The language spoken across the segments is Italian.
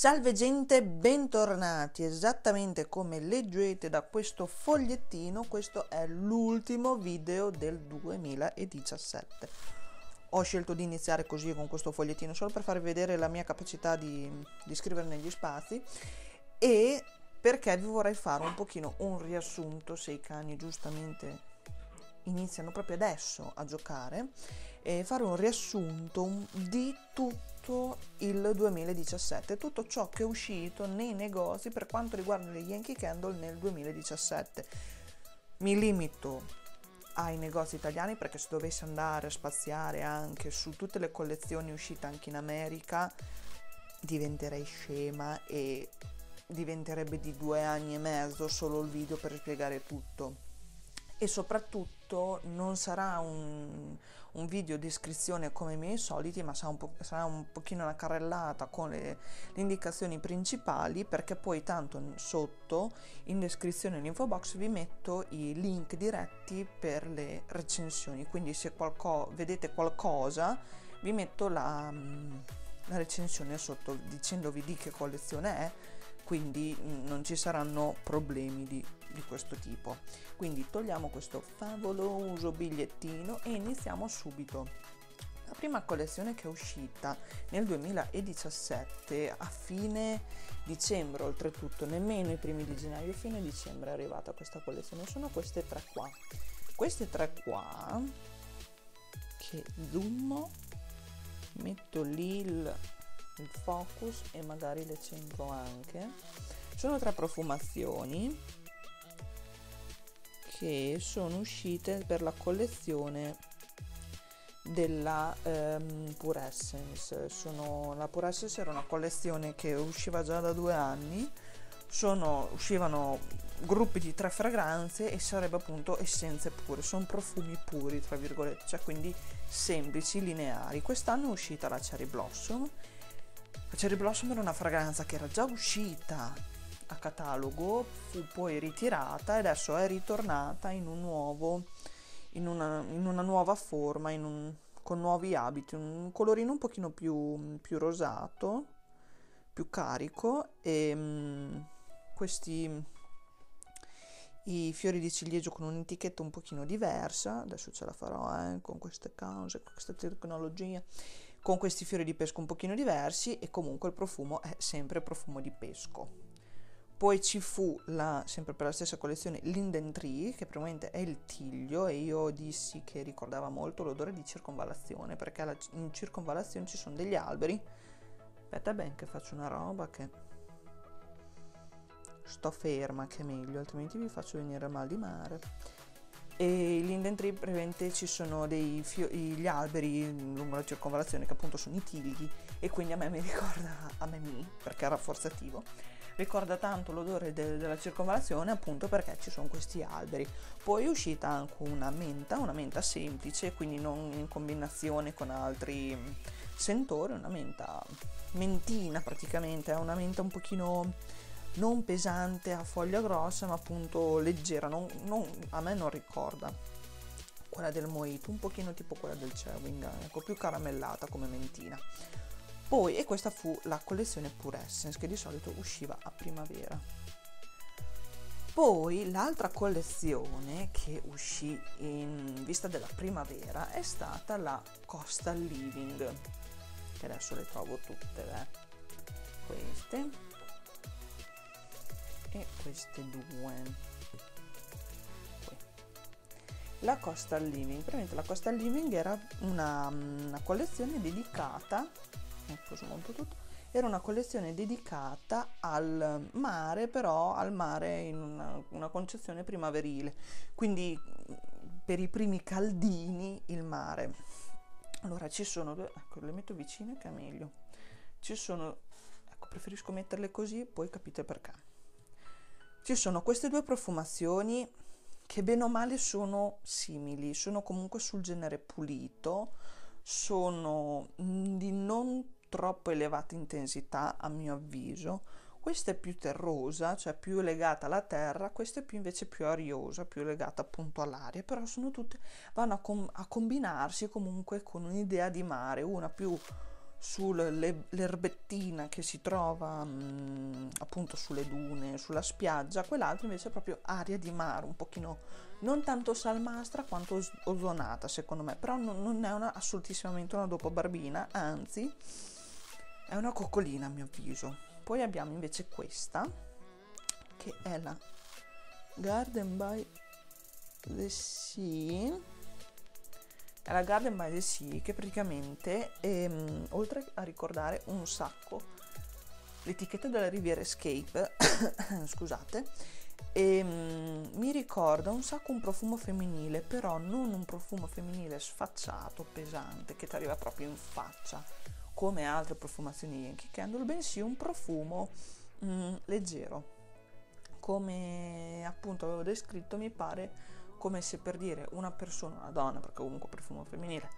Salve gente, bentornati. Esattamente come leggete da questo fogliettino, questo è l'ultimo video del 2017. Ho scelto di iniziare così con questo fogliettino solo per farvi vedere la mia capacità di scrivere negli spazi e perché vi vorrei fare un pochino un riassunto, se i cani giustamente iniziano proprio adesso a giocare, e fare un riassunto di tutto il 2017, tutto ciò che è uscito nei negozi per quanto riguarda le Yankee Candle nel 2017. Mi limito ai negozi italiani perché se dovessi andare a spaziare anche su tutte le collezioni uscite anche in America diventerei scema e diventerebbe di 2 anni e mezzo solo il video per spiegare tutto. E soprattutto non sarà un video di iscrizione come i miei soliti, ma sarà un pochino una carrellata con le indicazioni principali, perché poi tanto sotto in descrizione e nell'info box vi metto i link diretti per le recensioni, quindi se vedete qualcosa vi metto la recensione sotto dicendovi di che collezione è, quindi non ci saranno problemi di questo tipo. Quindi togliamo questo favoloso bigliettino e iniziamo subito. La prima collezione che è uscita nel 2017 a fine dicembre, oltretutto nemmeno i primi di gennaio, fine dicembre è arrivata questa collezione, sono queste tre qua. Queste tre qua che zoom, metto lì il focus e magari le centro anche, sono tre profumazioni che sono uscite per la collezione della Pure Essence. La Pure Essence era una collezione che usciva già da 2 anni, uscivano gruppi di 3 fragranze e sarebbe appunto essenze pure, sono profumi puri tra virgolette, cioè quindi semplici, lineari. Quest'anno è uscita la Cherry Blossom. La Cherry Blossom era una fragranza che era già uscita a catalogo, fu poi ritirata e adesso è ritornata in una nuova forma, con nuovi abiti, un colorino un pochino più rosato, più carico, e i fiori di ciliegio con un'etichetta un pochino diversa. Adesso ce la farò con queste cause, con questa tecnologia, con questi fiori di pesco un pochino diversi, e comunque il profumo è sempre profumo di pesco. Poi ci fu, sempre per la stessa collezione, Linden Tree, che probabilmente è il tiglio, e io dissi che ricordava molto l'odore di circonvallazione, perché in circonvallazione ci sono degli alberi. Aspetta ben che faccio una roba che... sto ferma, che è meglio, altrimenti vi faccio venire mal di mare. E Linden Tree probabilmente ci sono gli alberi lungo la circonvallazione, che appunto sono i tigli, e quindi a me mi ricorda, perché era forzativo, ricorda tanto l'odore della circonvallazione, appunto perché ci sono questi alberi. Poi è uscita anche una menta semplice, quindi non in combinazione con altri sentori, una mentina praticamente, è una menta un pochino non pesante, a foglia grossa, ma appunto leggera, a me non ricorda quella del mojito, un pochino tipo quella del chewing, ecco, più caramellata come mentina. Poi, e questa fu la collezione Pure Essence, che di solito usciva a primavera. Poi l'altra collezione che uscì in vista della primavera è stata la Coastal Living, che adesso le trovo tutte, queste e queste 2. La Coastal Living, praticamente la Coastal Living era una collezione dedicata, ecco, smonto tutto, era una collezione dedicata al mare, però al mare in una concezione primaverile, quindi per i primi caldini il mare. Allora ci sono due, ecco le metto vicine che è meglio, ci sono, ecco preferisco metterle così, poi capite perché. Ci sono queste due profumazioni che bene o male sono simili, sono comunque sul genere pulito, sono di non troppo elevata intensità a mio avviso. Questa è più terrosa, cioè più legata alla terra, questa è invece più ariosa, più legata appunto all'aria, però sono tutte, vanno a combinarsi comunque con un'idea di mare, una più sull'erbettina che si trova appunto sulle dune, sulla spiaggia. Quell'altro invece è proprio aria di mare, un pochino non tanto salmastra quanto ozonata secondo me, però non è una, assolutissimamente una dopo barbina, anzi è una coccolina a mio avviso. Poi abbiamo invece questa che è la Garden by the Sea, la Garden by the Sea, che praticamente oltre a ricordare un sacco l'etichetta della Riviera Escape scusate, mi ricorda un sacco un profumo femminile, però non un profumo femminile sfacciato, pesante, che ti arriva proprio in faccia come altre profumazioni Yankee Candle, bensì un profumo leggero, come appunto avevo descritto. Mi pare come se, per dire, una persona, una donna, perché comunque profumo femminile,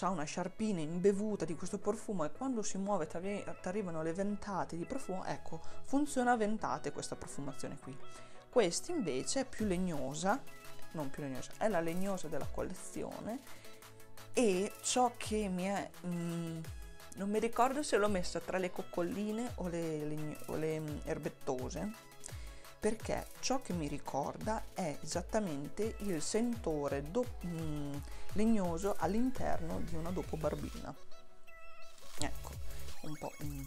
ha una sciarpina imbevuta di questo profumo e quando si muove ti arrivano le ventate di profumo. Ecco, funziona a ventate questa profumazione qui. Questa invece è più legnosa, non più legnosa, è la legnosa della collezione, e ciò che mi è... non mi ricordo se l'ho messa tra le coccoline o le erbettose, perché ciò che mi ricorda è esattamente il sentore legnoso all'interno di una dopo barbina. Ecco, un po' un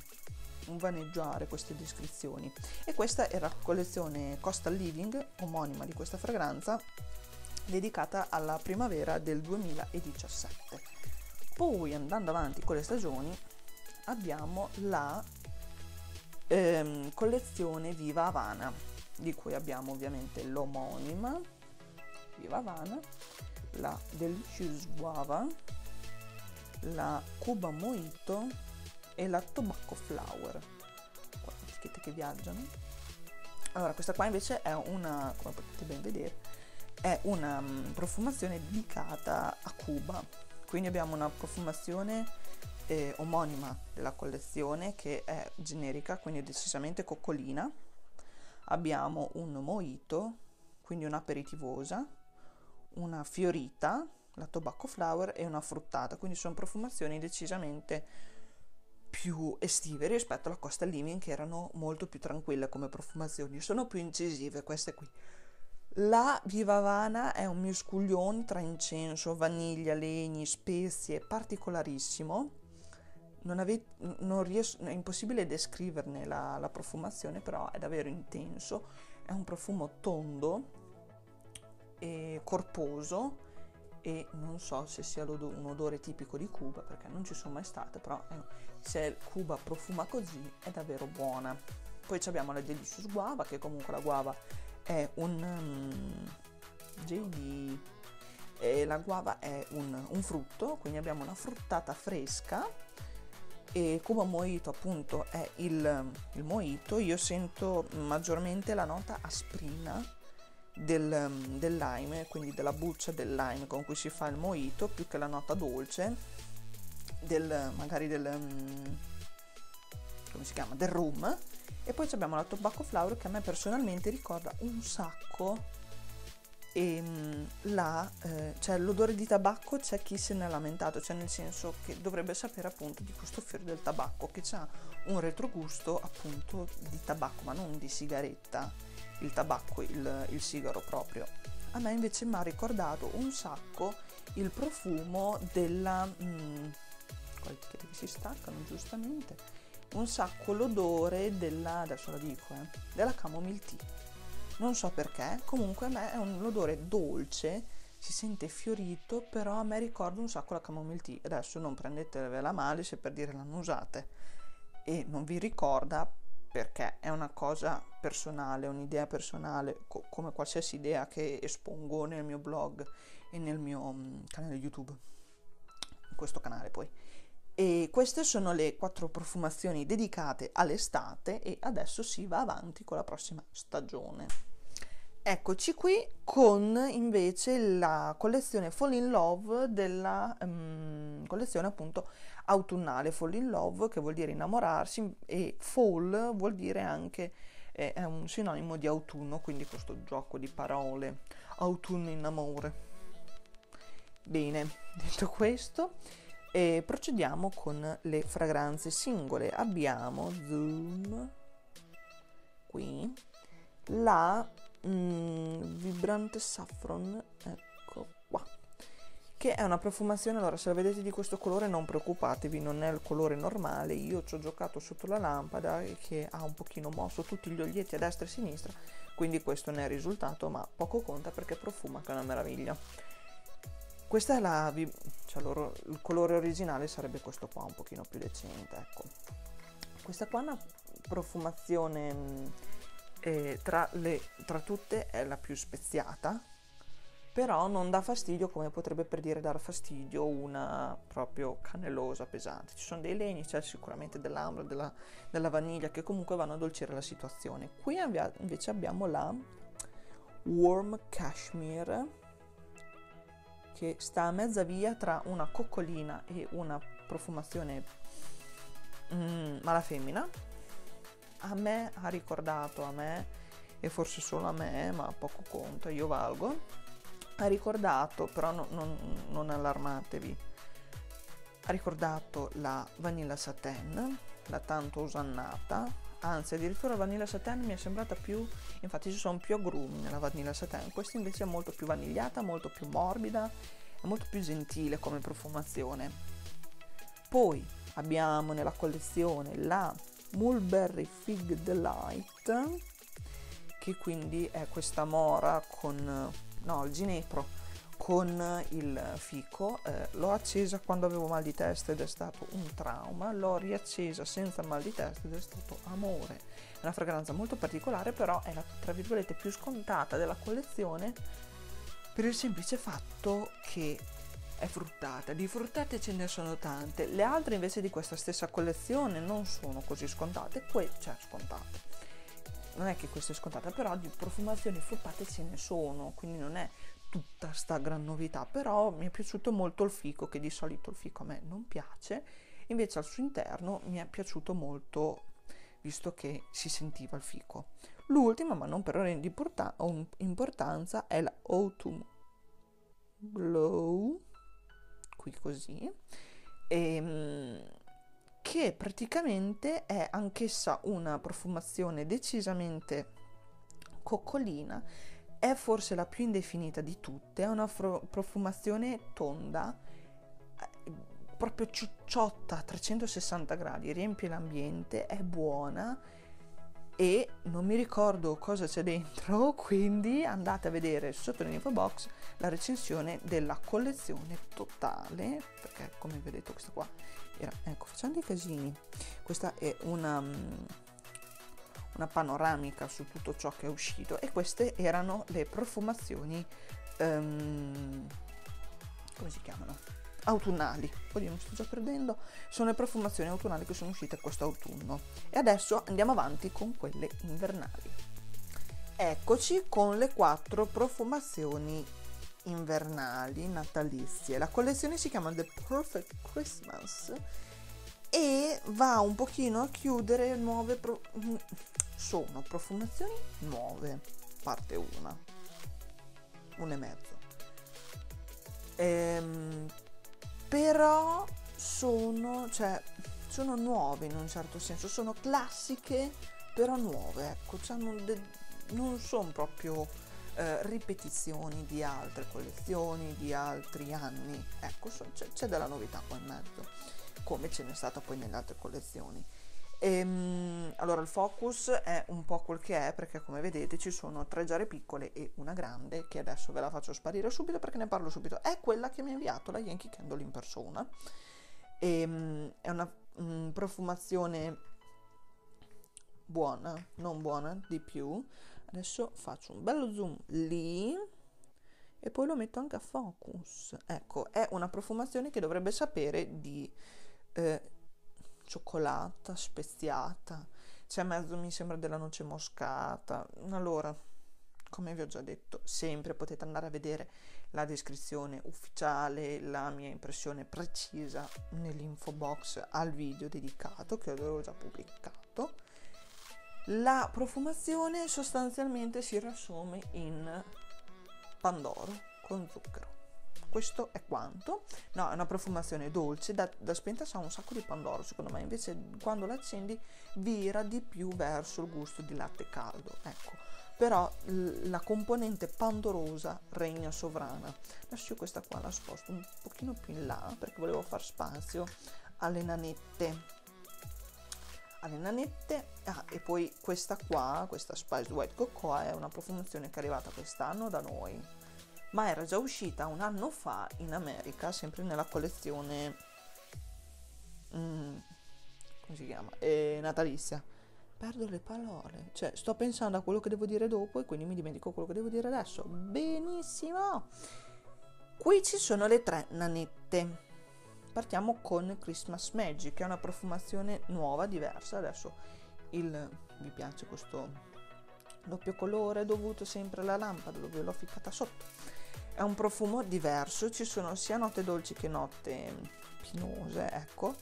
vaneggiare queste descrizioni. E questa era la collezione Coastal Living, omonima di questa fragranza, dedicata alla primavera del 2017. Poi, andando avanti con le stagioni, abbiamo la collezione Viva Havana, di cui abbiamo ovviamente l'omonima Viva Havana, la Delicious Guava, la Cuba mojito e la Tobacco Flower. Qua le etichette che viaggiano. Allora, questa qua invece è una, come potete ben vedere, è una profumazione dedicata a Cuba. Quindi abbiamo una profumazione omonima della collezione, che è generica, quindi è decisamente coccolina. Abbiamo un mojito, quindi una aperitivosa, una fiorita, la Tobacco Flower e una fruttata, quindi sono profumazioni decisamente più estive rispetto alla Coastal Living, che erano molto più tranquille come profumazioni, sono più incisive queste qui. La Viva Havana è un miscuglione tra incenso, vaniglia, legni, spezie, particolarissimo. È impossibile descriverne la profumazione, però è davvero intenso, è un profumo tondo e corposo, e non so se sia un odore tipico di Cuba, perché non ci sono mai state, però se Cuba profuma così è davvero buona. Poi abbiamo la Delicious Guava, che comunque la guava è un frutto, quindi abbiamo una fruttata fresca. E Cuba mojito appunto è il mojito. Io sento maggiormente la nota asprina del lime, quindi della buccia del lime con cui si fa il mojito, più che la nota dolce del rum. E poi abbiamo la Tobacco Flower, che a me personalmente ricorda un sacco l'odore di tabacco. C'è chi se ne ha lamentato, cioè nel senso che dovrebbe sapere appunto di questo fiore del tabacco, che ha un retrogusto appunto di tabacco, ma non di sigaretta, il tabacco, il sigaro proprio. A me invece mi ha ricordato un sacco il profumo della che si staccano giustamente, un sacco l'odore della chamomile tea. Non so perché, comunque a me è un odore dolce, si sente fiorito, però a me ricorda un sacco la chamomile tea. Adesso non prendetevela male se per dire l'hanno usate e non vi ricorda, perché è una cosa personale, un'idea personale, come qualsiasi idea che espongo nel mio blog e nel mio canale YouTube, in questo canale poi. E queste sono le 4 profumazioni dedicate all'estate, e adesso si va avanti con la prossima stagione. Eccoci qui con invece la collezione Fall in Love, della collezione appunto autunnale. Fall in Love, che vuol dire innamorarsi, e fall vuol dire anche, è un sinonimo di autunno, quindi questo gioco di parole, autunno in amore. Bene, detto questo, E procediamo con le fragranze singole. Abbiamo, zoom, qui, la Vibrante Saffron, ecco qua, che è una profumazione. Allora, se la vedete di questo colore non preoccupatevi, non è il colore normale, io ci ho giocato sotto la lampada che ha un pochino mosso tutti gli olietti a destra e a sinistra, quindi questo ne è il risultato, ma poco conta perché profuma che è una meraviglia. Questa è la... cioè loro, il colore originale sarebbe questo qua, un pochino più decente, ecco. Questa qua è una profumazione tra tutte è la più speziata, però non dà fastidio come potrebbe per dire dar fastidio una proprio cannellosa pesante. Ci sono dei legni, c'è sicuramente dell'ambra, della vaniglia, che comunque vanno a dolcire la situazione. Qui invece abbiamo la Warm Cashmere, che sta a mezza via tra una coccolina e una profumazione malafemmina. A me ha ricordato, a me, e forse solo a me, ma poco conto, io valgo, ha ricordato, però non allarmatevi, ha ricordato la Vanilla Satin, la tanto osannata. Anzi, addirittura la Vanilla Satin mi è sembrata più, infatti ci sono più agrumi nella Vanilla Satin, questa invece è molto più vanigliata, molto più morbida, è molto più gentile come profumazione. Poi abbiamo nella collezione la Mulberry Fig Delight, che quindi è questa mora con, no, il ginepro con il fico. L'ho accesa quando avevo mal di testa ed è stato un trauma, l'ho riaccesa senza mal di testa ed è stato amore. È una fragranza molto particolare, però è la, tra virgolette, più scontata della collezione per il semplice fatto che è fruttata. Di fruttate ce ne sono tante, le altre invece di questa stessa collezione non sono così scontate, cioè scontate. Non è che questa è scontata, però di profumazioni fruttate ce ne sono, quindi non è tutta sta gran novità. Però mi è piaciuto molto il fico, che di solito il fico a me non piace, invece al suo interno mi è piaciuto molto, visto che si sentiva il fico. L'ultima, ma non per ordine di importanza, è la Autumn Glow, qui così, che praticamente è anch'essa una profumazione decisamente coccolina. È forse la più indefinita di tutte, è una profumazione tonda, proprio ciucciotta a 360 gradi, riempie l'ambiente, è buona e non mi ricordo cosa c'è dentro, quindi andate a vedere sotto nell'info box la recensione della collezione totale, perché come vedete questa qua era, ecco, facendo i casini, questa è una panoramica su tutto ciò che è uscito, e queste erano le profumazioni come si chiamano? Autunnali. Oddio, mi sto già perdendo. Sono le profumazioni autunnali che sono uscite quest'autunno, e adesso andiamo avanti con quelle invernali. Eccoci con le 4 profumazioni invernali natalizie. La collezione si chiama The Perfect Christmas e va un pochino a chiudere nuove sono profumazioni nuove, parte 1, 1,5. Però sono, cioè, sono nuove in un certo senso, sono classiche però nuove, ecco, cioè non sono proprio ripetizioni di altre collezioni, di altri anni, ecco, c'è della novità qua in mezzo, come ce n'è stata poi nelle altre collezioni. Allora, il focus è un po' quel che è, perché come vedete ci sono 3 giare piccole e una grande, che adesso ve la faccio sparire subito perché ne parlo subito. È quella che mi ha inviato la Yankee Candle in persona. È una profumazione buona, non buona, di più. Adesso faccio un bello zoom lì e poi lo metto anche a focus. Ecco, è una profumazione che dovrebbe sapere di... cioccolata speziata, c'è mezzo, mi sembra, della noce moscata. Allora, come vi ho già detto sempre, potete andare a vedere la descrizione ufficiale, la mia impressione precisa nell'info box al video dedicato che avevo già pubblicato. La profumazione sostanzialmente si riassume in pandoro con zucchero, questo è quanto. No, è una profumazione dolce, da spenta sa un sacco di pandoro, secondo me, invece quando l'accendi vira di più verso il gusto di latte caldo, ecco. Però la componente pandorosa regna sovrana. Adesso io questa qua la sposto un pochino più in là perché volevo far spazio alle nanette. E poi questa qua, questa Spiced White Cocoa, è una profumazione che è arrivata quest'anno da noi, ma era già uscita un anno fa in America, sempre nella collezione come si chiama? Natalizia. Perdo le parole, cioè sto pensando a quello che devo dire dopo e quindi mi dimentico quello che devo dire adesso. Benissimo, qui ci sono le tre nanette. Partiamo con Christmas Magic, che è una profumazione nuova, diversa. Adesso mi piace questo doppio colore dovuto sempre alla lampada dove l'ho ficcata sotto. È un profumo diverso, ci sono sia note dolci che note pinose, ecco,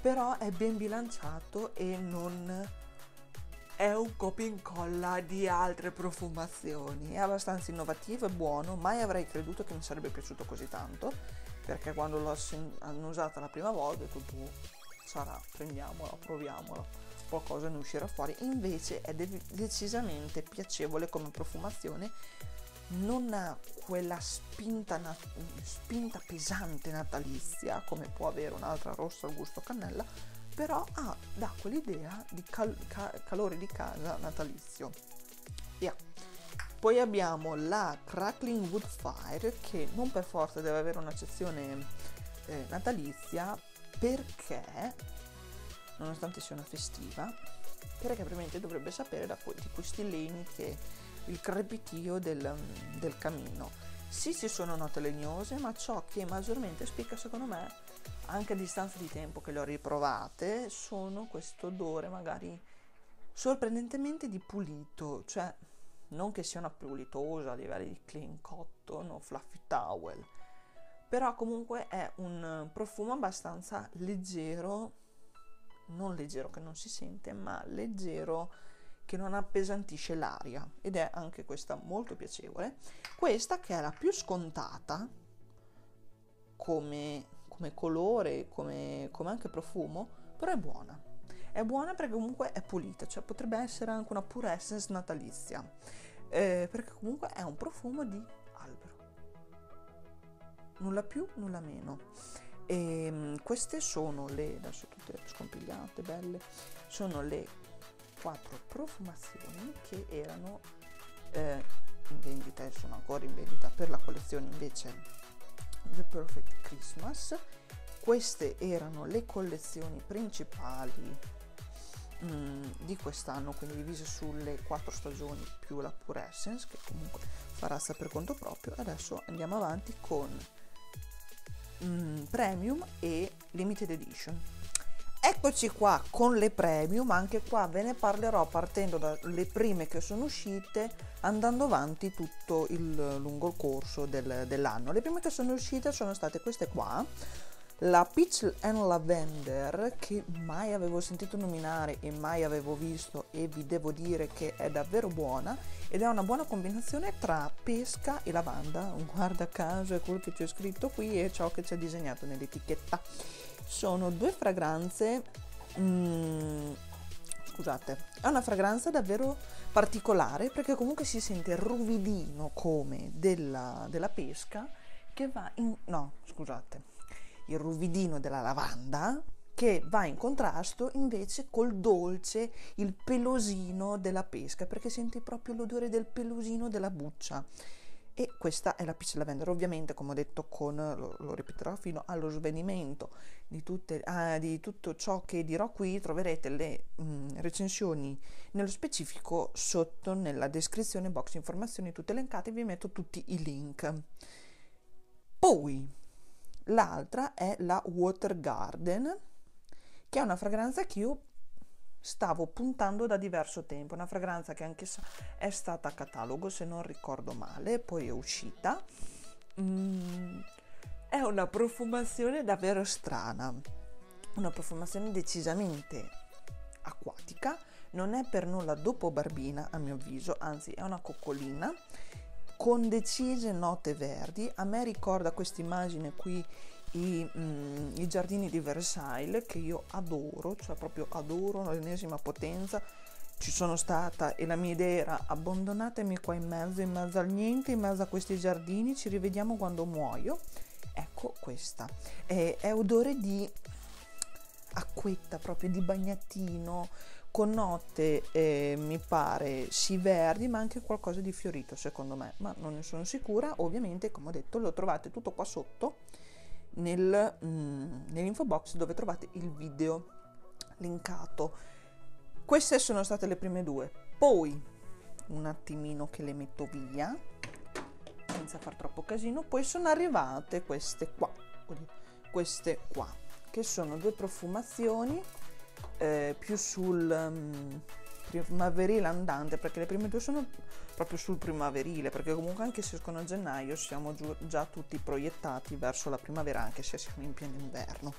però è ben bilanciato e non è un copia e incolla di altre profumazioni. È abbastanza innovativo e buono, mai avrei creduto che mi sarebbe piaciuto così tanto, perché quando l'ho annusata la prima volta ho detto sarà, prendiamola, proviamola, qualcosa ne uscirà fuori. Invece è decisamente piacevole come profumazione, non ha quella spinta pesante natalizia come può avere un'altra rossa al gusto cannella, però dà quell'idea di calore di casa natalizio. Yeah. Poi abbiamo la Crackling Wood Fire, che non per forza deve avere un'accezione natalizia, perché, nonostante sia una festiva, perché ovviamente dovrebbe sapere di questi legni che il crepitio del camino. Sì, ci sono note legnose, ma ciò che maggiormente spicca secondo me, anche a distanza di tempo che le ho riprovate, sono questo odore magari sorprendentemente di pulito, cioè non che sia una pulitosa a livello di clean cotton o fluffy towel, però comunque è un profumo abbastanza leggero, non leggero che non si sente, ma leggero che non appesantisce l'aria, ed è anche questa molto piacevole. Questa che è la più scontata come colore, come anche profumo, però è buona. È buona perché comunque è pulita, cioè potrebbe essere anche una Pure Essence natalizia, perché comunque è un profumo di albero, nulla più nulla meno. E queste sono adesso tutte scompigliate, belle, sono le 4 profumazioni che erano in vendita e sono ancora in vendita per la collezione invece The Perfect Christmas. Queste erano le collezioni principali di quest'anno, quindi divise sulle 4 stagioni più la Pure Essence, che comunque farà sta per conto proprio. Adesso andiamo avanti con Premium e Limited Edition. Eccoci qua con le Premium, anche qua ve ne parlerò partendo dalle prime che sono uscite, andando avanti tutto il lungo corso dell'anno. Le prime che sono uscite sono state queste qua. La Peach and Lavender, che mai avevo sentito nominare e mai avevo visto, e vi devo dire che è davvero buona, ed è una buona combinazione tra pesca e lavanda. Guarda caso è quello che c'è scritto qui e ciò che c'è disegnato nell'etichetta. Sono 2 fragranze, scusate, è una fragranza davvero particolare perché comunque si sente il ruvidino come della pesca che va in... no, scusate, il ruvidino della lavanda che va in contrasto invece col dolce, il pelosino della pesca, perché senti proprio l'odore del pelosino della buccia. E questa è la Peach Lavender, ovviamente, come ho detto, lo ripeterò fino allo svenimento di tutto ciò che dirò qui. Troverete le recensioni nello specifico sotto nella descrizione box, informazioni tutte elencate, vi metto tutti i link. Poi l'altra è la Water Garden, che è una fragranza che io stavo puntando da diverso tempo, una fragranza che anche è stata a catalogo, se non ricordo male, poi è uscita. È una profumazione davvero strana, una profumazione decisamente acquatica, non è per nulla dopo barbina a mio avviso, anzi è una coccolina, con decise note verdi. A me ricorda questa immagine qui i giardini di Versailles, che io adoro, cioè proprio adoro all'ennesima potenza. Ci sono stata e la mia idea era: abbandonatemi qua in mezzo al niente, in mezzo a questi giardini, ci rivediamo quando muoio. Ecco, questa è odore di acquetta, proprio di bagnatino, con note mi pare sì verdi, ma anche qualcosa di fiorito secondo me, ma non ne sono sicura. Ovviamente, come ho detto, lo trovate tutto qua sotto nell'info box, dove trovate il video linkato. Queste sono state le prime due, poi un attimino che le metto via senza far troppo casino, poi sono arrivate queste qua, che sono due profumazioni più sul primaverile andante, perché le prime due sono proprio sul primaverile, perché comunque anche se escono a gennaio siamo già tutti proiettati verso la primavera, anche se siamo in pieno inverno.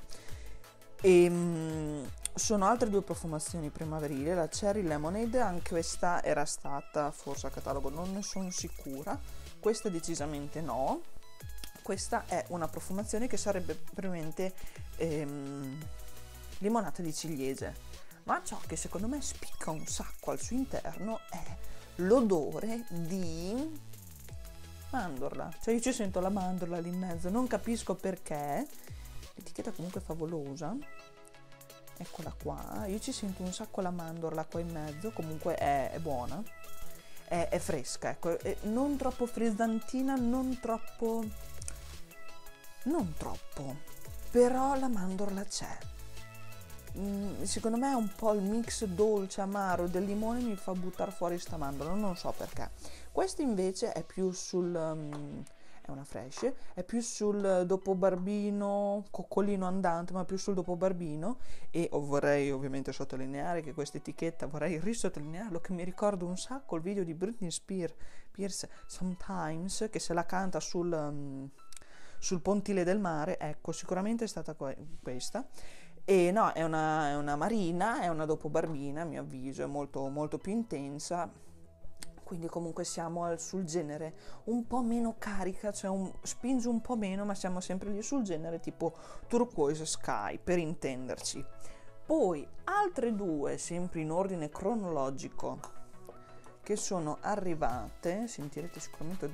Sono altre due profumazioni primaverile, la Cherry Lemonade, anche questa era stata forse a catalogo, non ne sono sicura, questa decisamente no. Questa è una profumazione che sarebbe probabilmente limonata di ciliegie, ma ciò che secondo me spicca un sacco al suo interno è l'odore di mandorla, cioè io ci sento la mandorla lì in mezzo, non capisco perché. Etichetta comunque favolosa, eccola qua, io ci sento un sacco la mandorla qua in mezzo, comunque è buona, è fresca, ecco, è non troppo frizzantina, non troppo, però la mandorla c'è. Secondo me è un po' il mix dolce amaro del limone, mi fa buttare fuori sta mandorla, non so perché. Questa invece è più sul... una fresh, è più sul dopo barbino, coccolino andante, ma più sul dopo barbino. E vorrei ovviamente sottolineare che questa etichetta, vorrei risottolinearlo, che mi ricordo un sacco il video di Britney Spears Sometimes, che se la canta sul pontile del mare. Ecco, sicuramente è stata questa. E no, è una marina, è una dopo barbina, a mio avviso è molto molto più intensa, quindi comunque siamo sul genere un po' meno carica, cioè spinge un po' meno, ma siamo sempre lì sul genere tipo Turquoise Sky, per intenderci. Poi altre due, sempre in ordine cronologico, che sono arrivate, sentirete sicuramente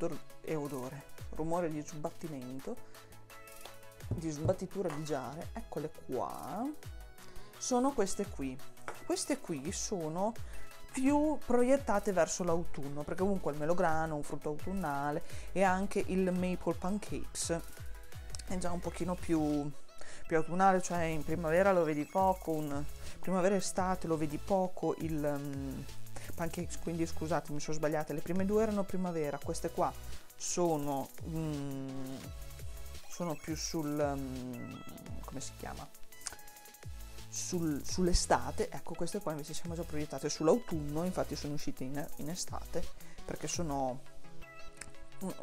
odore, rumore di sbattimento, di sbattitura di giare, eccole qua, sono queste qui. Queste qui sono più proiettate verso l'autunno, perché comunque il melograno, un frutto autunnale, e anche il Maple Pancakes è già un pochino più autunnale, cioè in primavera lo vedi poco, primavera-estate lo vedi poco il pancakes, quindi scusate, mi sono sbagliata, le prime due erano primavera, queste qua sono più sul come si chiama? Sull'estate, ecco, queste qua invece siamo già proiettate sull'autunno, infatti sono uscite in estate, perché sono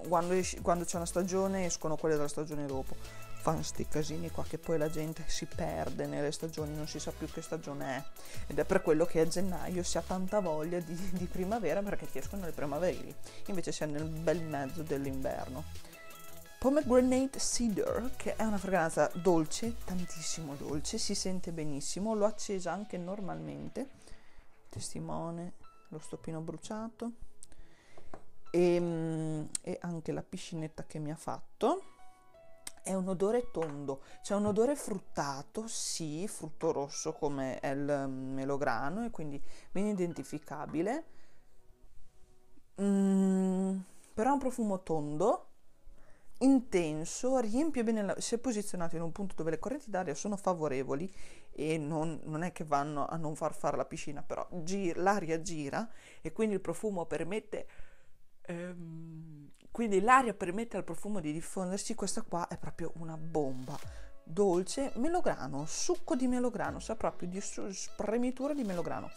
quando c'è una stagione escono quelle della stagione dopo. Fanno sti casini qua che poi la gente si perde nelle stagioni, non si sa più che stagione è, ed è per quello che a gennaio si ha tanta voglia di primavera, perché ti escono le primaverili, invece siamo nel bel mezzo dell'inverno. Pomegranate Cedar, che è una fragranza dolce, tantissimo dolce, si sente benissimo, l'ho accesa anche normalmente, testimone lo stoppino bruciato e anche la piscinetta che mi ha fatto. È un odore tondo, cioè un odore fruttato, sì, frutto rosso come è il melograno, e quindi ben identificabile, però è un profumo tondo, intenso, riempie bene se posizionato in un punto dove le correnti d'aria sono favorevoli e non è che vanno a non far fare la piscina, però l'aria gira e quindi il profumo permette quindi l'aria permette al profumo di diffondersi. Questa qua è proprio una bomba, dolce, melograno, succo di melograno, sa proprio di spremitura di melograno.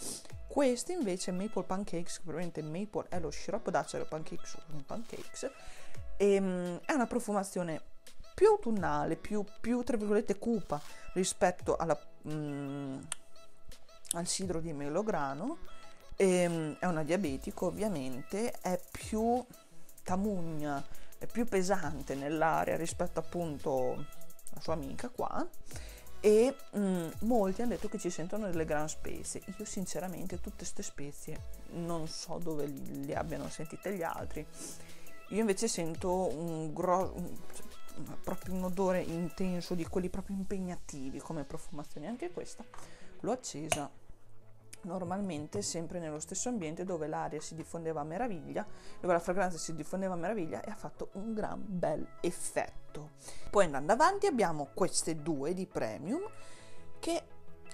Questa invece è Maple Pancakes, probabilmente maple è lo sciroppo d'acero, pancakes sono pancakes. È una profumazione più autunnale, più tra virgolette cupa rispetto al sidro di melograno. È una diabetica, ovviamente, è più tamugna, è più pesante nell'area rispetto appunto alla sua amica qua, e molti hanno detto che ci sentono delle gran spezie. Io sinceramente tutte queste spezie non so dove le abbiano sentite gli altri. Io invece sento proprio un odore intenso di quelli proprio impegnativi come profumazione. Anche questa l'ho accesa normalmente sempre nello stesso ambiente dove l'aria si diffondeva a meraviglia, dove la fragranza si diffondeva a meraviglia, e ha fatto un gran bel effetto. Poi andando avanti abbiamo queste due di premium che,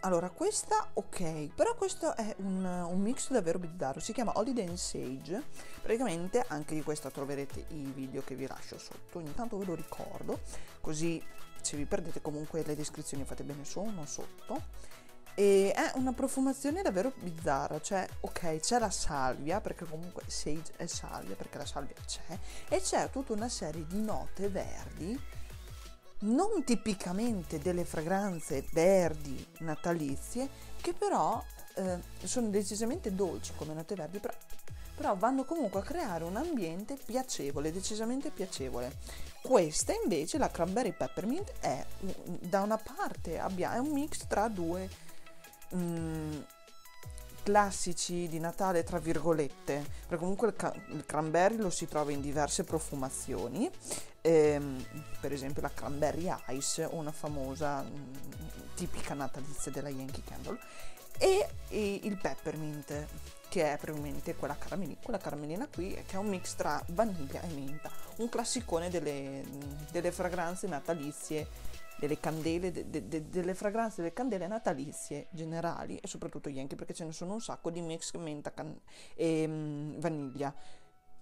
allora, questa ok, però questo è un mix davvero bizzarro, si chiama Holiday and Sage. Praticamente anche di questa troverete i video che vi lascio sotto, ogni tanto ve lo ricordo così se vi perdete comunque le descrizioni fate bene, sono sotto. E è una profumazione davvero bizzarra, cioè ok c'è la salvia, perché comunque sage è salvia, perché la salvia c'è, e c'è tutta una serie di note verdi non tipicamente delle fragranze verdi natalizie, che però sono decisamente dolci come note verdi, però vanno comunque a creare un ambiente piacevole, decisamente piacevole. Questa invece, la Cranberry Peppermint, è da una parte è un mix tra due classici di Natale tra virgolette, perché comunque il cranberry lo si trova in diverse profumazioni, per esempio la Cranberry Ice, una famosa tipica natalizia della Yankee Candle, e il peppermint, che è probabilmente quella caramellina qui, che è un mix tra vaniglia e menta, un classicone delle fragranze natalizie, delle candele, delle fragranze delle candele natalizie generali, e soprattutto Yankee, perché ce ne sono un sacco di mix menta e vaniglia.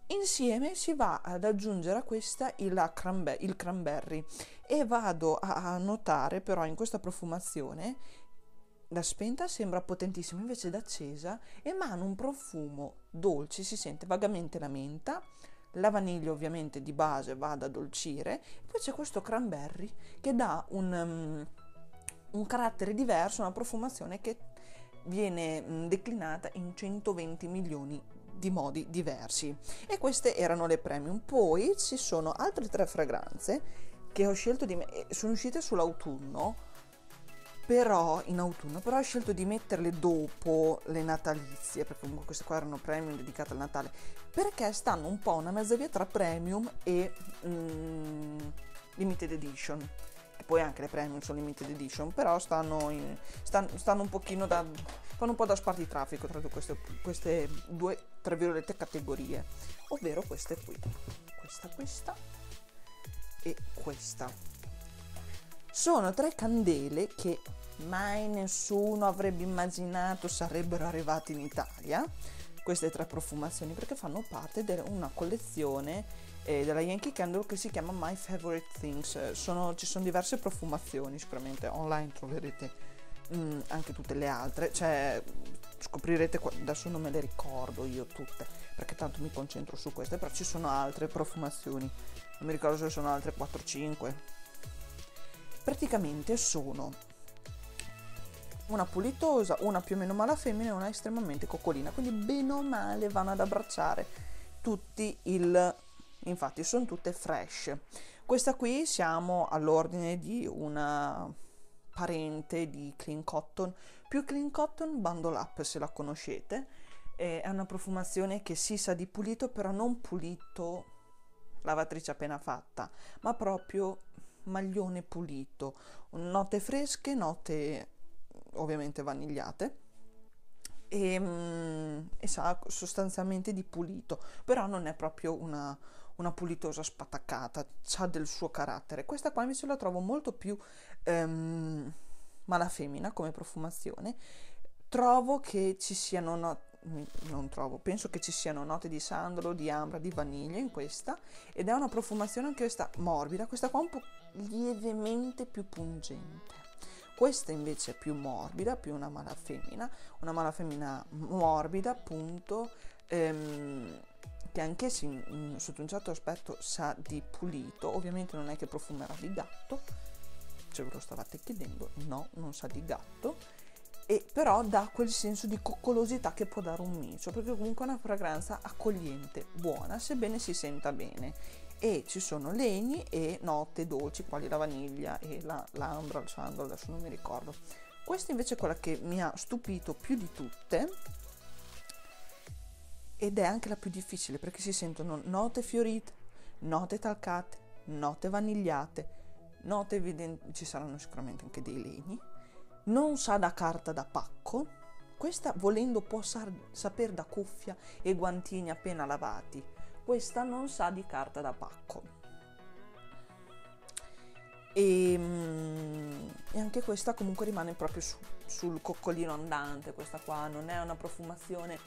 Insieme si va ad aggiungere a questa il cranberry, e vado a notare però in questa profumazione la spenta sembra potentissima, invece d'accesa emana un profumo dolce, si sente vagamente la menta, la vaniglia ovviamente di base va ad addolcire, poi c'è questo cranberry che dà un carattere diverso, una profumazione che viene declinata in 120 milioni di modi diversi. E queste erano le premium. Poi ci sono altre tre fragranze che ho scelto sono uscite sull'autunno, però ho scelto di metterle dopo le natalizie, perché comunque queste qua erano premium dedicate al Natale, perché stanno un po' una mezza via tra premium e limited edition, e poi anche le premium sono limited edition, però stanno un pochino fanno un po' da spartitraffico tra queste due, tra virgolette, categorie, ovvero queste qui, questa e questa. Sono tre candele che mai nessuno avrebbe immaginato sarebbero arrivate in Italia, queste tre profumazioni, perché fanno parte di una collezione della Yankee Candle che si chiama My Favorite Things. Ci sono diverse profumazioni, sicuramente online troverete anche tutte le altre, cioè scoprirete, adesso non me le ricordo io tutte perché tanto mi concentro su queste, però ci sono altre profumazioni, non mi ricordo se sono altre 4-5. Praticamente sono una pulitosa, una più o meno malafemmina e una estremamente coccolina, quindi bene o male vanno ad abbracciare infatti sono tutte fresh. Questa qui siamo all'ordine di una parente di Clean Cotton, più Clean Cotton Bundle Up, se la conoscete. È una profumazione che si sa di pulito, però non pulito lavatrice appena fatta, ma proprio maglione pulito, note fresche, note ovviamente vanigliate, e sa sostanzialmente di pulito, però non è proprio una pulitosa spattaccata, ha del suo carattere. Questa qua invece la trovo molto più malafemmina come profumazione. Penso che ci siano note di sandalo, di ambra, di vaniglia in questa, ed è una profumazione anche questa morbida, questa qua un po' lievemente più pungente. Questa invece è più morbida, più una malafemmina morbida, appunto, che anche sotto un certo aspetto sa di pulito. Ovviamente non è che profumerà di gatto, se ve lo stavate chiedendo, no, non sa di gatto. e però dà quel senso di coccolosità che può dare un micio, perché comunque è una fragranza accogliente, buona, sebbene si senta bene. E ci sono legni e note dolci quali la vaniglia e l'ambra, il sandalo, adesso non mi ricordo. Questa invece è quella che mi ha stupito più di tutte ed è anche la più difficile, perché si sentono note fiorite, note talcate, note vanigliate, note evidenti, ci saranno sicuramente anche dei legni, non sa da carta da pacco. Questa volendo può saper da cuffia e guantini appena lavati. Questa non sa di carta da pacco e anche questa comunque rimane proprio sul coccolino andante. Questa qua non è una profumazione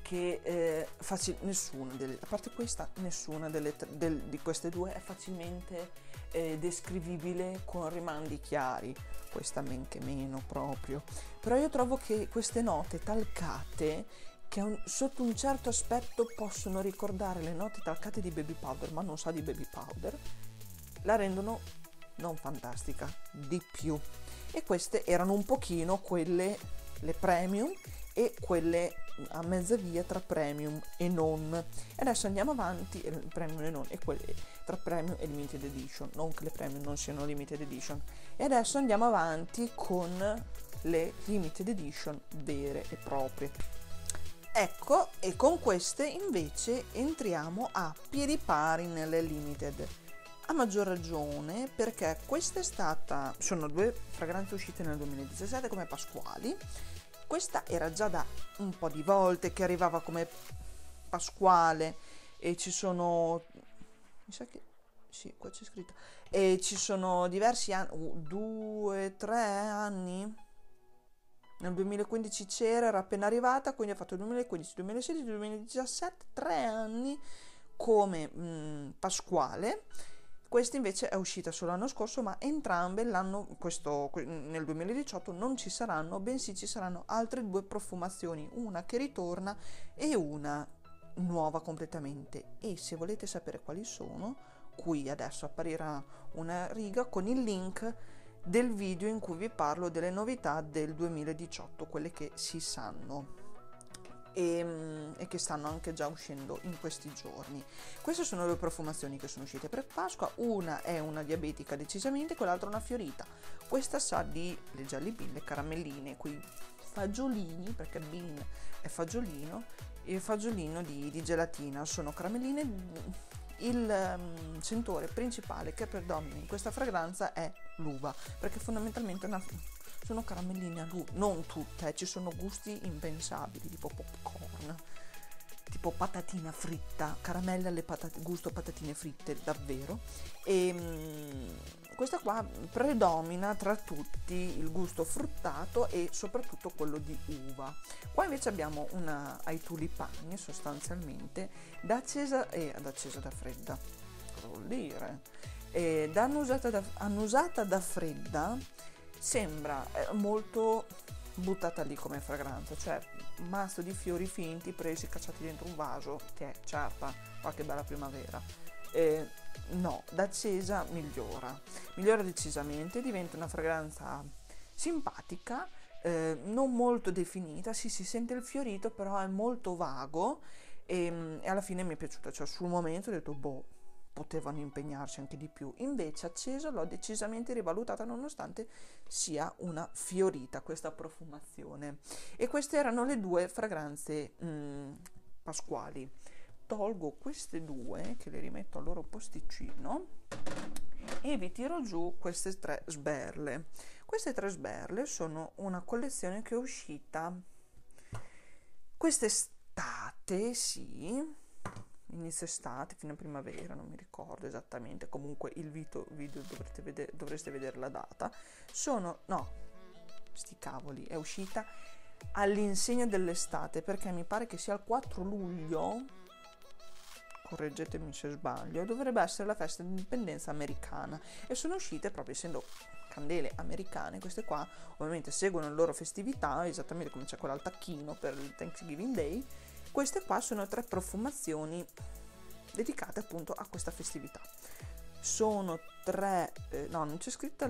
che a parte questa nessuna di queste due è facilmente descrivibile con rimandi chiari, questa men che meno proprio, però io trovo che queste note talcate che sotto un certo aspetto possono ricordare le note talcate di baby powder, ma non sa di baby powder, la rendono non fantastica, di più. E queste erano un pochino quelle, le premium e quelle a mezza via tra premium e non. E adesso andiamo avanti, premium e non, e quelle tra premium e limited edition, non che le premium non siano limited edition. E adesso andiamo avanti con le limited edition vere e proprie. Ecco, e con queste invece entriamo a piedi pari nelle limited, a maggior ragione perché questa è stata, sono due fragranze uscite nel 2017 come Pasquali. Questa era già da un po' di volte che arrivava come Pasquale e ci sono, mi sa che sì, qua c'è scritto, e ci sono diversi anni, 2, 3 anni. Nel 2015 c'era, era appena arrivata, quindi ha fatto 2015, 2016, 2017, 3 anni come Pasquale. Questa invece è uscita solo l'anno scorso, ma entrambe nel 2018 non ci saranno, bensì ci saranno altre due profumazioni, una che ritorna e una nuova completamente. E se volete sapere quali sono, qui adesso apparirà una riga con il link del video in cui vi parlo delle novità del 2018, quelle che si sanno e che stanno anche già uscendo in questi giorni. Queste sono le profumazioni che sono uscite per Pasqua, una è una diabetica decisamente, quell'altra una fiorita. Questa sa di le giallibine, caramelline, qui fagiolini, perché bean è fagiolino e fagiolino di gelatina, sono caramelline. Il sentore principale che predomina in questa fragranza è l'uva, perché fondamentalmente sono caramelline all'uva, non tutte, ci sono gusti impensabili, tipo popcorn, tipo patatina fritta, caramelle alle patate, gusto patatine fritte davvero. E questa qua predomina tra tutti il gusto fruttato e soprattutto quello di uva. Qua invece abbiamo una ai tulipani sostanzialmente, da accesa e ad accesa da fredda, cosa vuol dire? Da annusata da fredda sembra molto buttata lì come fragranza, cioè masso di fiori finti presi, cacciati dentro un vaso, che è ciarpa, qualche bella primavera. No, da accesa migliora decisamente, diventa una fragranza simpatica, non molto definita, sì, si sente il fiorito, però è molto vago e alla fine mi è piaciuta, cioè sul momento ho detto boh, potevano impegnarsi anche di più, invece accesa l'ho decisamente rivalutata nonostante sia una fiorita questa profumazione. E queste erano le due fragranze pasquali. Tolgo queste due che le rimetto al loro posticino e vi tiro giù queste tre sberle. Queste tre sberle sono una collezione che è uscita quest'estate, sì, inizio estate fino a primavera, non mi ricordo esattamente, comunque il video dovreste vedere la data. È uscita all'insegna dell'estate, perché mi pare che sia il 4 luglio, correggetemi se sbaglio, dovrebbe essere la festa di indipendenza americana, e sono uscite proprio essendo candele americane. Queste qua ovviamente seguono le loro festività, esattamente come c'è quella al tacchino per il Thanksgiving Day. Queste qua sono tre profumazioni dedicate appunto a questa festività. Sono tre, no, non c'è scritta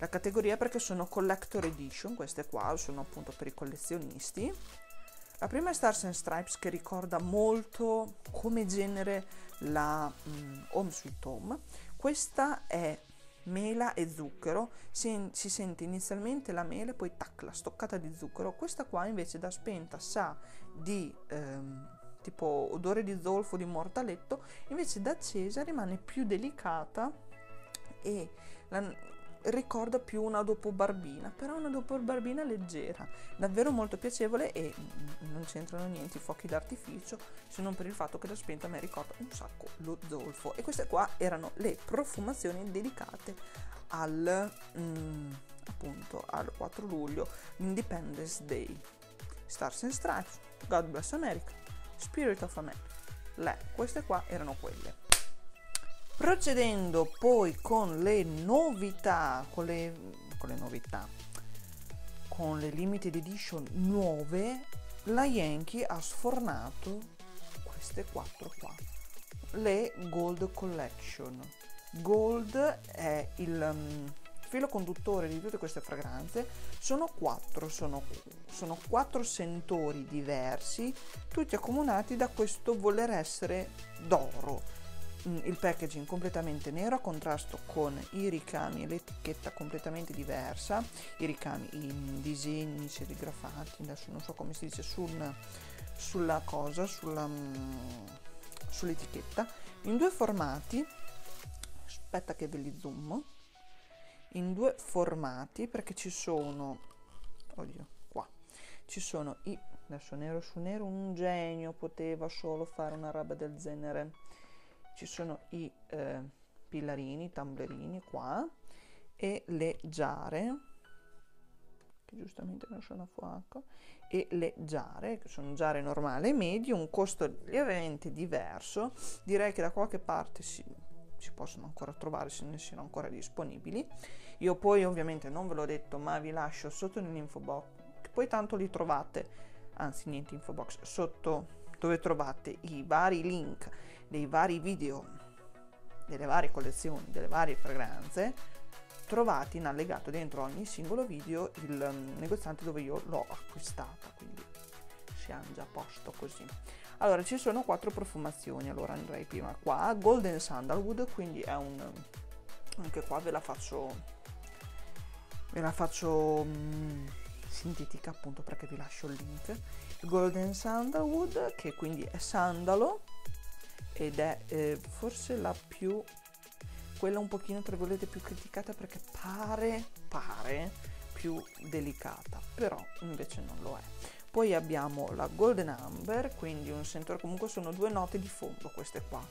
la categoria perché sono collector edition, queste qua sono appunto per i collezionisti. La prima è Stars and Stripes, che ricorda molto come genere la Home Sweet Home. Questa è mela e zucchero, si sente inizialmente la mela e poi tac, la stoccata di zucchero. Questa qua invece da spenta sa di tipo odore di zolfo, di mortaletto, invece da accesa rimane più delicata e ricorda più una dopo barbina, però una dopo barbina leggera, davvero molto piacevole. E non c'entrano niente i fuochi d'artificio, se non per il fatto che la spenta mi ricorda un sacco lo zolfo. E queste qua erano le profumazioni dedicate al appunto al 4 luglio, Independence Day. Stars and Stripes, God Bless America, Spirit of America, queste qua erano quelle. Procedendo poi con le novità, con le limited edition nuove, la Yankee ha sfornato queste quattro qua, le Gold Collection. Gold è il filo conduttore di tutte queste fragranze, sono quattro sentori diversi, tutti accomunati da questo voler essere d'oro. Il packaging completamente nero a contrasto con i ricami e l'etichetta completamente diversa, i ricami, i disegni serigrafati, adesso non so come si dice sull'etichetta, in due formati, aspetta che ve li zoom, in due formati perché ci sono, oddio, qua, ci sono i, adesso nero su nero, un genio poteva solo fare una roba del genere. Ci sono i pilarini, tumblerini qua e le giare, che giustamente non sono a fuoco, e le giare, che sono giare normale e medio, un costo lievemente diverso. Direi che da qualche parte si possono ancora trovare, se ne siano ancora disponibili. Io poi ovviamente non ve l'ho detto, ma vi lascio sotto nell'info box, che poi tanto li trovate, anzi niente info box, sotto dove trovate i vari link dei vari video, delle varie collezioni, delle varie fragranze, trovate in allegato dentro ogni singolo video il negoziante dove io l'ho acquistata, quindi siamo già a posto così. Allora, ci sono quattro profumazioni, allora andrei prima qua, Golden Sandalwood, quindi è un, anche qua ve la faccio sintetica appunto perché vi lascio il link. Golden Sandalwood, che quindi è sandalo, ed è forse la più, quella un pochino tra virgolette più criticata perché pare più delicata, però invece non lo è. Poi abbiamo la Golden Amber, quindi un sentore, comunque sono due note di fondo queste qua,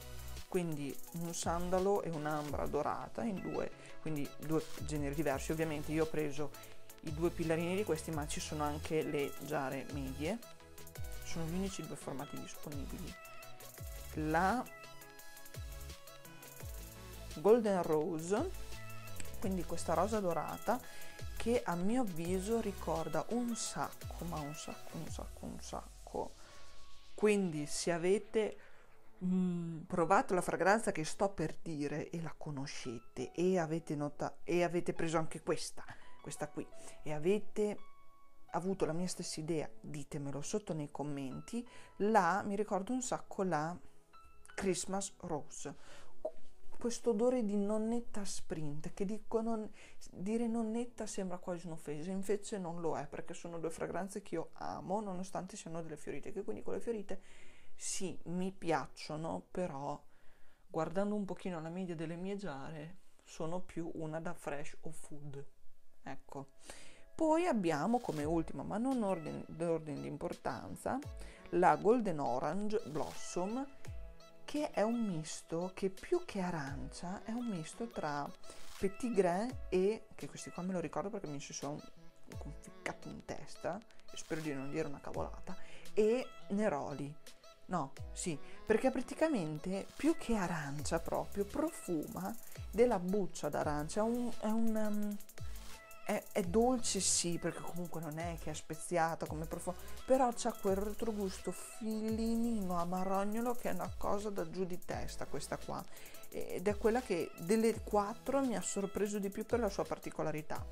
quindi un sandalo e un'ambra dorata in due, quindi due generi diversi. Ovviamente io ho preso i due pilarini di questi, ma ci sono anche le giare medie, sono gli unici due formati disponibili. La Golden Rose, quindi questa rosa dorata, che a mio avviso ricorda un sacco, ma un sacco. Quindi se avete provato la fragranza che sto per dire e la conoscete e avete preso anche questa qui e avete avuto la mia stessa idea, ditemelo sotto nei commenti. Mi ricordo un sacco la Christmas Rose, questo odore di nonnetta sprint, che dire nonnetta sembra quasi un'offesa, invece non lo è, perché sono due fragranze che io amo nonostante siano delle fiorite, che quindi con le fiorite sì, mi piacciono, però guardando un pochino la media delle mie giare sono più una da fresh o food, ecco. Poi abbiamo come ultima, ma non d'ordine di importanza, la Golden Orange Blossom, che è un misto che più che arancia è un misto tra Petit Grain e, che questi qua me lo ricordo perché mi si sono conficcati in testa, spero di non dire una cavolata, e Neroli. No, sì, perché praticamente più che arancia proprio profuma della buccia d'arancia, è un È dolce sì, perché comunque non è che è speziata come profumo, però c'ha quel retrogusto filinino a marrognolo che è una cosa da giù di testa questa qua, ed è quella che delle 4 mi ha sorpreso di più per la sua particolarità.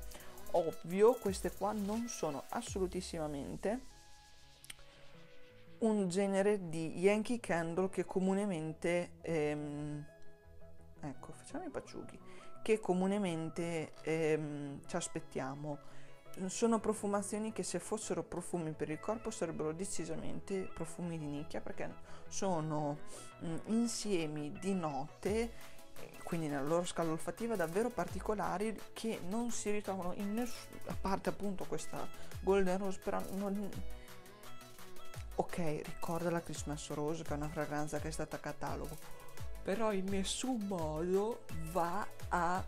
Ovvio queste qua non sono assolutissimamente un genere di Yankee Candle che comunemente ecco, facciamo i pacciughi, che comunemente ci aspettiamo. Sono profumazioni che, se fossero profumi per il corpo, sarebbero decisamente profumi di nicchia, perché sono insiemi di note, quindi nella loro scala olfattiva, davvero particolari, che non si ritrovano in nessuno, a parte appunto questa Golden Rose, però non... Ok, ricorda la Christmas Rose, che è una fragranza che è stata a catalogo, però in nessun modo va a...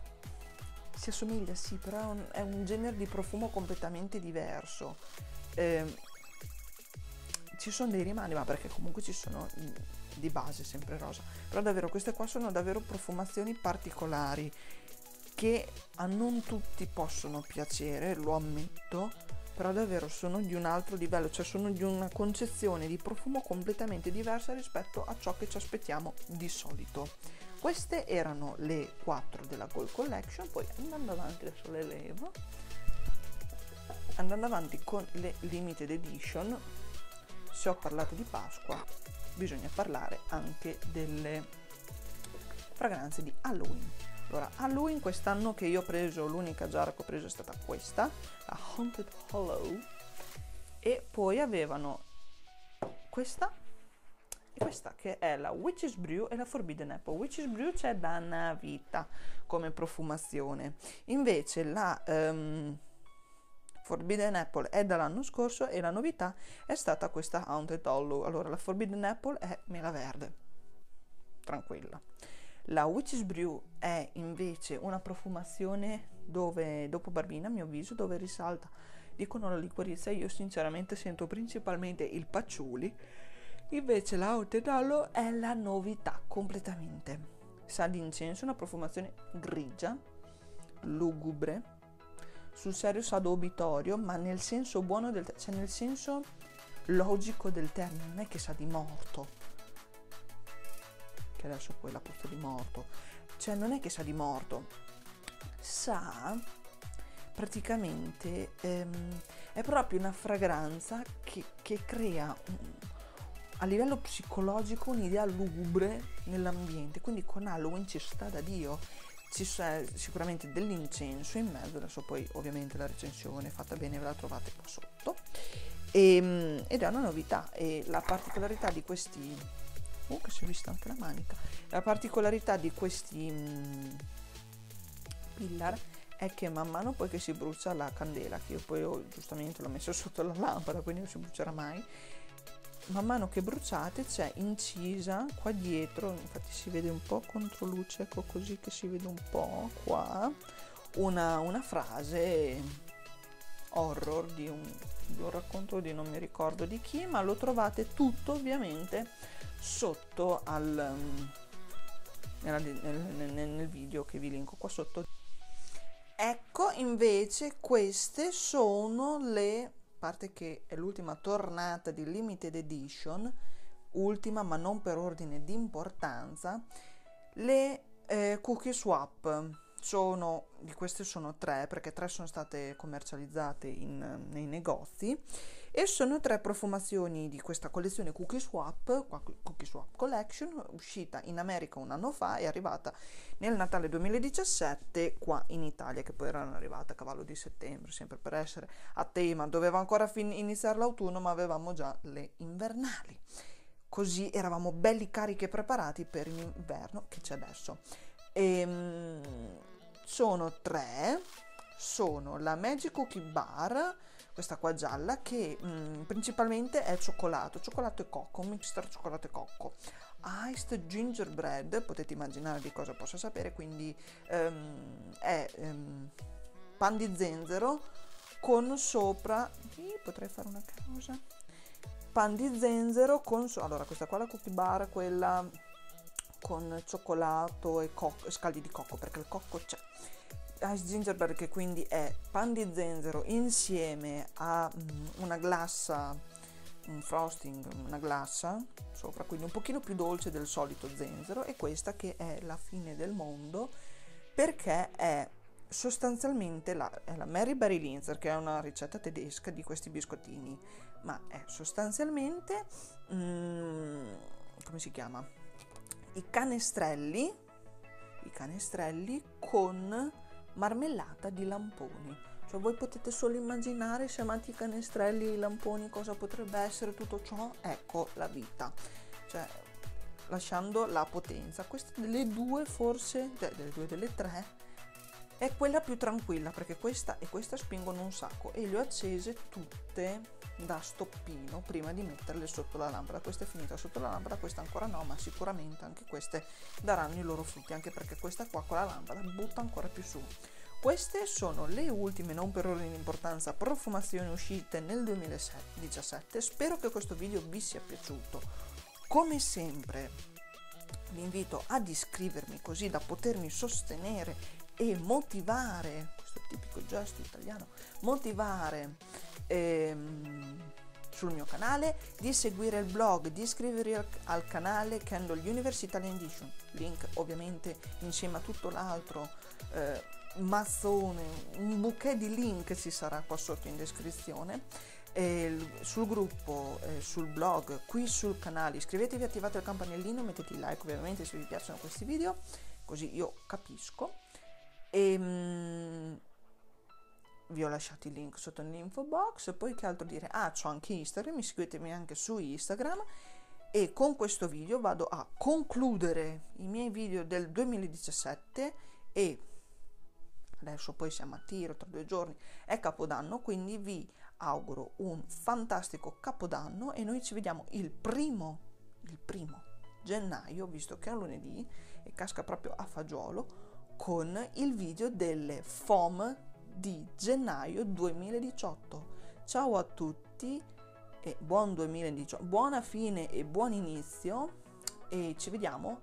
si assomiglia sì, però è un genere di profumo completamente diverso. Ci sono dei rimani, ma perché comunque ci sono di base sempre rosa, però davvero queste qua sono davvero profumazioni particolari che a non tutti possono piacere, lo ammetto, però davvero sono di un altro livello, cioè sono di una concezione di profumo completamente diversa rispetto a ciò che ci aspettiamo di solito. Queste erano le 4 della Gold Collection, poi andando avanti adesso le levo, andando avanti con le Limited Edition. Se ho parlato di Pasqua, bisogna parlare anche delle fragranze di Halloween. Allora, Halloween quest'anno che io ho preso, l'unica giara che ho preso è stata questa, la Haunted Hollow, e poi avevano questa e questa, che è la Witch's Brew e la Forbidden Apple. Witch's Brew c'è da una vita come profumazione, invece la Forbidden Apple è dall'anno scorso e la novità è stata questa Haunted Hollow. Allora, la Forbidden Apple è mela verde, tranquilla. La Witch's Brew è invece una profumazione dove, dopo Barbina a mio avviso, dove risalta, dicono, la liquorizia. Io sinceramente sento principalmente il patchouli, invece la Haunted Hollow è la novità completamente. Sa di incenso, una profumazione grigia, lugubre, sul serio sa d'obitorio, ma nel senso buono del cioè nel senso logico del termine, non è che sa di morto. Adesso quella puzza di morto, cioè non è che sa di morto, sa praticamente è proprio una fragranza che crea a livello psicologico un'idea lugubre nell'ambiente, quindi con Halloween ci sta da Dio. Ci c'è sicuramente dell'incenso in mezzo, adesso poi ovviamente la recensione fatta bene ve la trovate qua sotto, ed è una novità. E la particolarità di questi... che si è vista anche la manica. La particolarità di questi pillar è che man mano poi che si brucia la candela, che io poi giustamente l'ho messa sotto la lampada, quindi non si brucerà mai, man mano che bruciate c'è incisa qua dietro, infatti si vede un po' contro luce, ecco così che si vede un po' qua, una frase horror di un racconto di non mi ricordo di chi, ma lo trovate tutto ovviamente sotto nel video che vi linko qua sotto. Ecco, invece queste sono le parte che è l'ultima tornata di Limited Edition, ultima ma non per ordine di importanza. Le Cookie Swap sono, di queste sono 3, perché 3 sono state commercializzate nei negozi, e sono 3 profumazioni di questa collezione Cookie Swap, Cookie Swap Collection, uscita in America un anno fa e arrivata nel Natale 2017 qua in Italia, che poi erano arrivate a cavallo di settembre, sempre per essere a tema. Doveva ancora iniziare l'autunno, ma avevamo già le invernali, così eravamo belli carichi e preparati per l'inverno che c'è adesso. Sono 3, sono la Magic Cookie Bar, questa qua gialla, che principalmente è cioccolato e cocco, mixer cioccolato e cocco, iced gingerbread, potete immaginare di cosa possa sapere, quindi è pan di zenzero con sopra, potrei fare una cosa, pan di zenzero con sopra, allora questa qua è la Cookie Bar, quella con cioccolato e cocco, scaldi di cocco, perché il cocco c'è, ice gingerbread, che quindi è pan di zenzero insieme a una glassa, un frosting, una glassa sopra, quindi un pochino più dolce del solito zenzero, e questa che è la fine del mondo, perché è sostanzialmente è la Mary Berry Linzer, che è una ricetta tedesca di questi biscottini, ma è sostanzialmente come si chiama? I canestrelli con marmellata di lamponi. Cioè voi potete solo immaginare, se amate i canestrelli, i lamponi, cosa potrebbe essere tutto ciò. Ecco la vita, cioè lasciando la potenza, queste delle due, forse delle tre è quella più tranquilla, perché questa e questa spingono un sacco, e le ho accese tutte da stoppino prima di metterle sotto la lampada. Questa è finita sotto la lampada, questa ancora no, ma sicuramente anche queste daranno i loro frutti, anche perché questa qua con la lampada butta ancora più su. Queste sono le ultime, non per ordine di importanza, profumazioni uscite nel 2017. Spero che questo video vi sia piaciuto. Come sempre vi invito ad iscrivermi, così da potermi sostenere e motivare, questo tipico gesto italiano, motivare sul mio canale, di seguire il blog, di iscrivervi al canale Candle Universe Italian Edition, link ovviamente insieme a tutto l'altro mazzone, un bouquet di link ci sarà qua sotto in descrizione, sul gruppo, sul blog, qui sul canale. Iscrivetevi, attivate il campanellino, mettete il like ovviamente se vi piacciono questi video, così io capisco. E vi ho lasciato il link sotto nell'info box. Poi che altro dire? Ah, c'ho anche Instagram, seguitemi anche su Instagram. E con questo video vado a concludere i miei video del 2017, e adesso poi siamo a tiro, tra 2 giorni è Capodanno, quindi vi auguro un fantastico Capodanno, e noi ci vediamo il primo gennaio, visto che è un lunedì e casca proprio a fagiolo, con il video delle FOM di gennaio 2018. Ciao a tutti e buon 2018, buona fine e buon inizio, e ci vediamo.